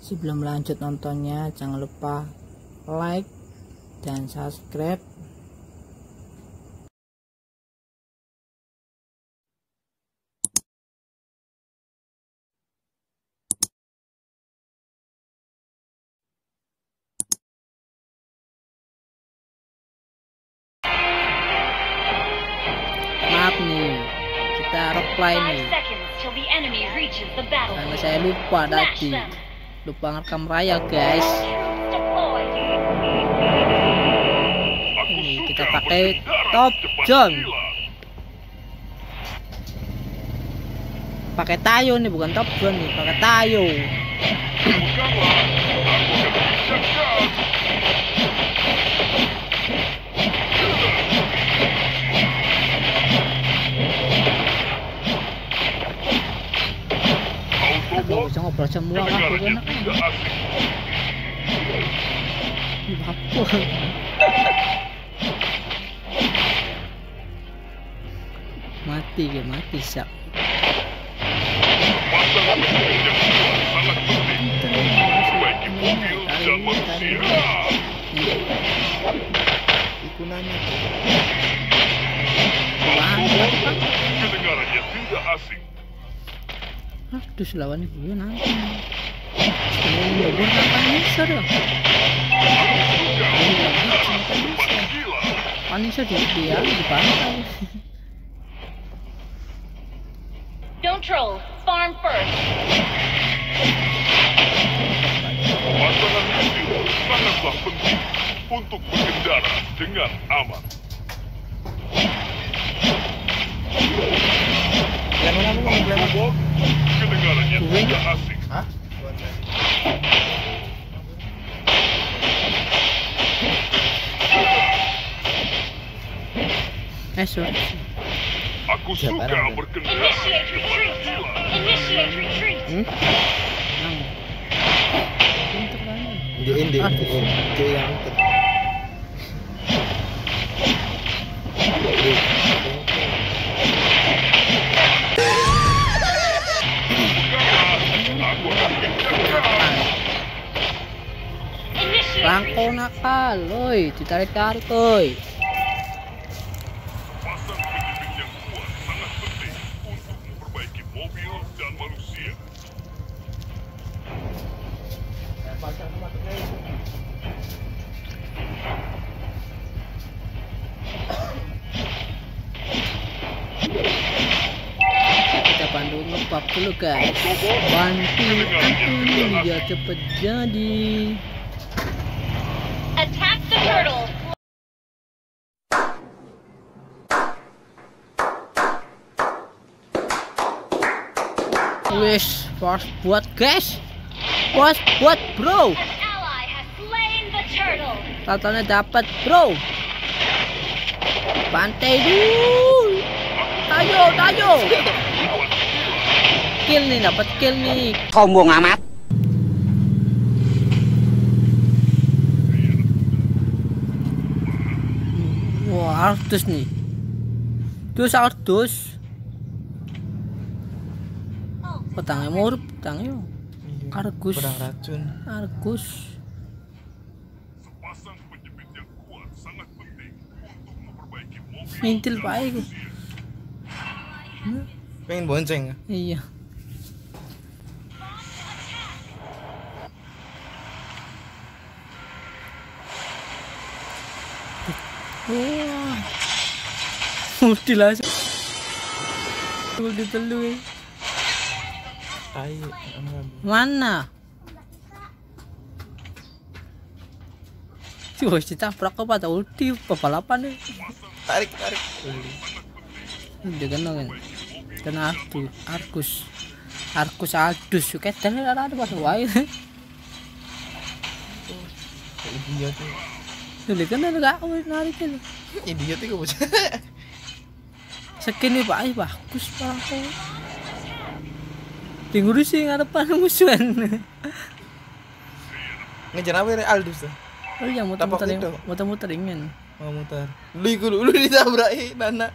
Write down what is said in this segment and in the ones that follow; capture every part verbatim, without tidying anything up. Sebelum lanjut nontonnya, jangan lupa like dan subscribe. Maaf nih, kita reply nih karena saya lupa tadi, lupa ngerekam raya guys. Ini kita pakai Top John, pakai Tayo nih, bukan Top John nih, pakai Tayo. Gak usah ngobrol semua lah, aku enak kan. Bapak mati ya, mati siap. Ikunanya kedengarannya tidak asing. Aduh, lawannya gue nanti. Ini gue nantang Nisa dong. Nantang Nisa di pantai. Don't troll, farm first. Masalah itu sangatlah penting untuk berkendara dengan aman. Yang mana lu ngomong kedengarannya tidak asing. Hah? Eh, sorry. Aku suka berkendara. Initiate retreat. Hmm? Di end, di end, di yang Langkau nakal, oi, ditarik-tarik, oi. Pasang penyeling yang kuat sangat penting untuk memperbaiki mobil dan manusia. Kita bantu ngepak dulu guys. Bantu ini biar cepet jadi. Attack the turtle. Wish force buat guys, force buat bro. Tatanya dapat bro. Pantai dulu. Tayo, tayo. Kill nih, dapat kill nih. Sombong amat. Aldous nih, dus Aldous, petangnya murp, petangnya Argus, pedang racun, Argus. Sepasang penjepit yang kuat sangat penting untuk memperbaiki mobil. Mintil baik, pengen bonceng. Iya. Multi langsung. Multi telur. Ayo, mana? Cuy, kita prak apa tahu ulti balapan nih. Tarik, tarik. Dia kena kan. Kena Argus. Argus Aldous juga dan ada ada pas wae. Iya tuh. Dulu kan ada gak narik itu. Idiot itu bos. Skin ini Pak, bagus Pak. Tingurusi ngarepan musuhan. Ngejar apa ini Aldous tuh? Oh iya, muter-muter ingin. Muter-muter ingin. Mau muter. Lu ikut dulu ditabrakin anak.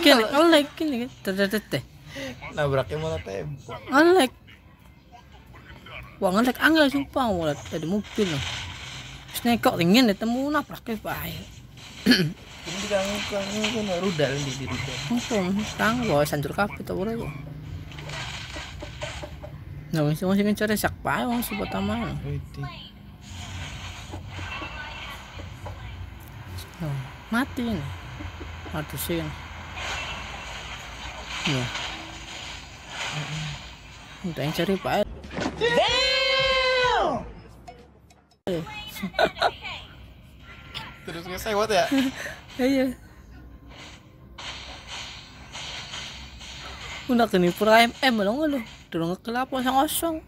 kini, alay kini, tete. Nabraknya malah tembok. Alay. Wah ngelek angel sumpah, wah tadi mobil. Snekok ringin ditemu nabraknya baik. Ini kamu kamu kena rudal di diri dia. Untung tang, wah sanjur kafe tak boleh. Nah, masih masih mencari sakpai, wah sebut taman. Mati ini, mati sih ini. Ya, untuk yang cari pak. Terus ngesewat ya? Iya. Udah kini prime, eh belum ngeluh, belum ngekelap kosong-kosong.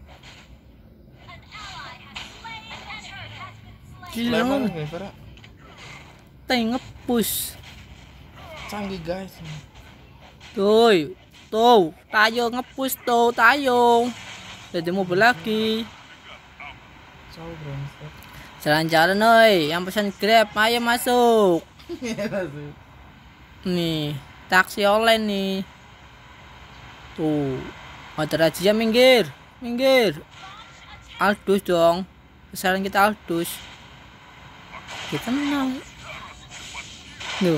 Gila nggak? Tengah push canggih guys tuh tuh tayo ngepush tuh tayo jadi mobil lagi jalan-jalan oi yang pesan Grab ayo masuk nih taksi online nih tuh ada razia minggir minggir Aldous dong pesanan kita Aldous kita menang. Duh.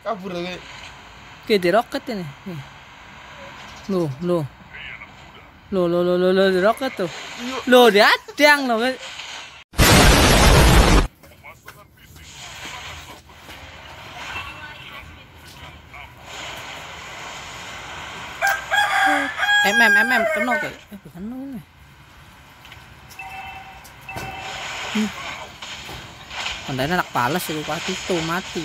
Kabur lagi. Kita roket ini. Lo, lo, lo, lo, lo, lo, lo roket tu. Lo dia adang lo. Mem, mem, mem, kenal ke? Eh, bukan kenal. Pandai nak palas si lupa itu mati.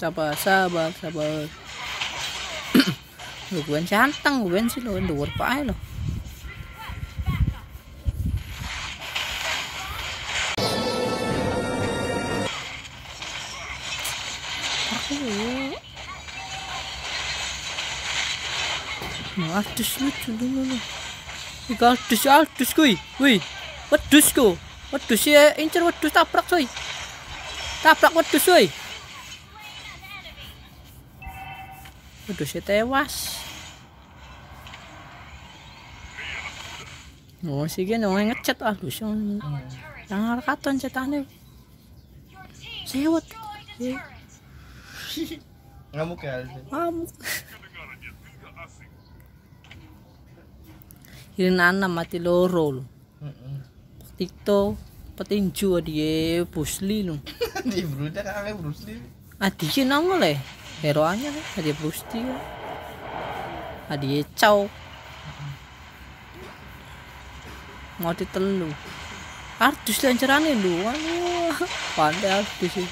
Sabar, sabar, sabar. Lu bukan cantang, bukan sih lu, dua pai lo. Aldous lucu dulu loh. Ikan Aldous, Aldous kui, kui, Aldous ku, Aldous ya, incer Aldous tabrak kui, tabrak Aldous kui. Aldous ya tewas. Oh sih kan orang ngecat Aldous yang yang katon cetane. Sewot. Ngamuk ya Aldous. Ngamuk. Hirinana mati loro lo. Tiktok petinju dia Bruce Lee lo. Dia berudah kan ada Bruce Lee. Adiknya nongol leh. Heroanya ada Bruce Lee. Adik Chow. Mau ditelu. Aldous lancarannya lu. Pandai Aldous sih.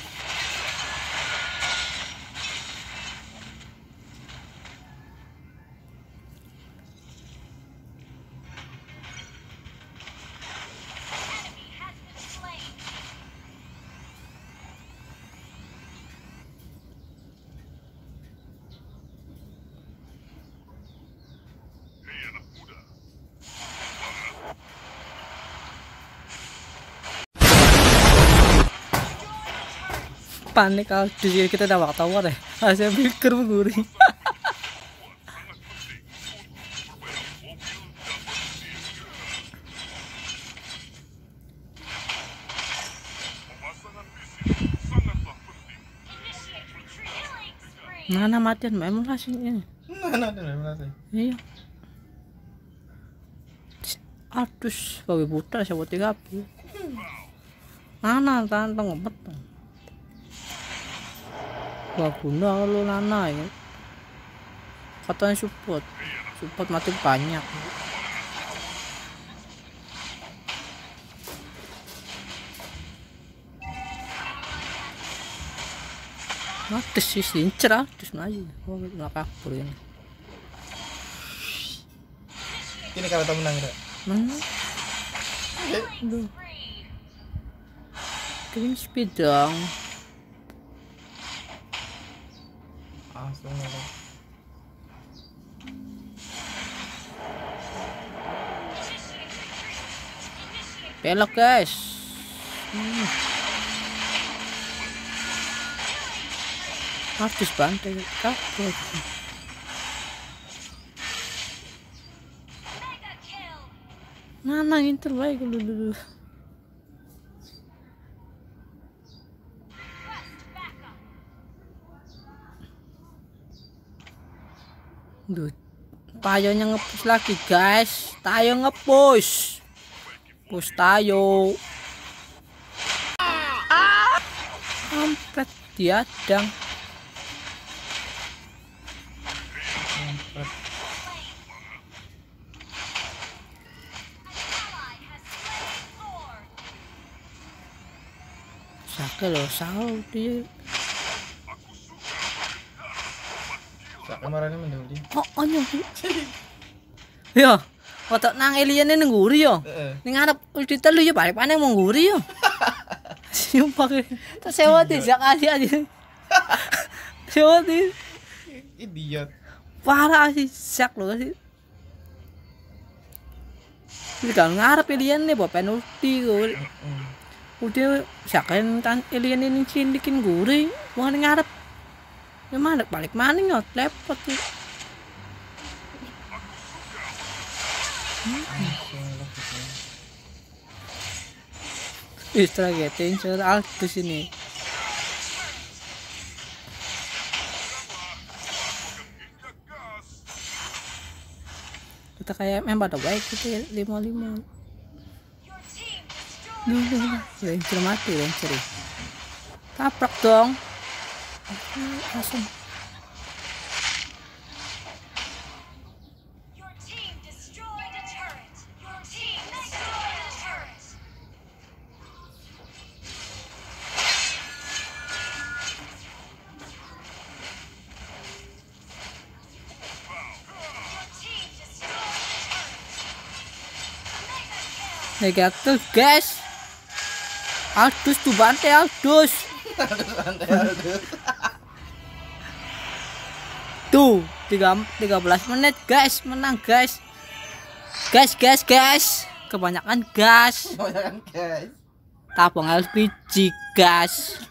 Panik Aldous kita dah waktu awal deh, asyik mikir mengguri. Mana matiin memang langsung ini. Mana matiin memang langsung. Iya. Aldous bawa buta saya buat tiga puluh. Mana tantang obat tu. Wah guna kalau nana ya. Katanya support, support mati banyak. Aldous sih incer Aldous aja, gua nggak kabur ini. Ini kalau tak menang tak? Menang. Green speed dong. Asal ada. Belok guys. Aldous bantai kabur. Nana inter baik dulu. Duh, tayonya ngepush lagi guys. Tayo ngepush. Push tayo. Ampet diadang. Saka loh, sahul dia. Saka marahnya mendung dia. Oh, anjing. Yo, otak nang alien ini ngguri yo. Ning ngarep ulti telu yo balik paneng mung ngguri yo. Sumpah. Tak sewa dijak aja-aja. Sewa di. Idiot. Parah sih sak loh sih. Ini kan ngarep alien nih bawa penulti gue. Udah siakan tan alien ini cindikin gurih, bukan ngarep. Ya mana balik mana nyot lepot tuh. Istra getting sur Aldous ini. Kita kayak member terbaik kita lima lima. Lancer mati, lancer. Taprak dong. Asam. Negatif, guys. Aldous tuh bantai Aldous. Tuh tiga belas menit guys, menang guys. Guys guys guys, kebanyakan gas. Kebanyakan gas. Tabung L P G gas.